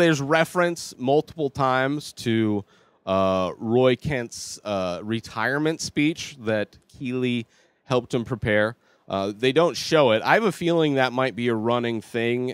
there's reference multiple times to Roy Kent's retirement speech that Keeley helped him prepare. They don't show it. I have a feeling that might be a running thing.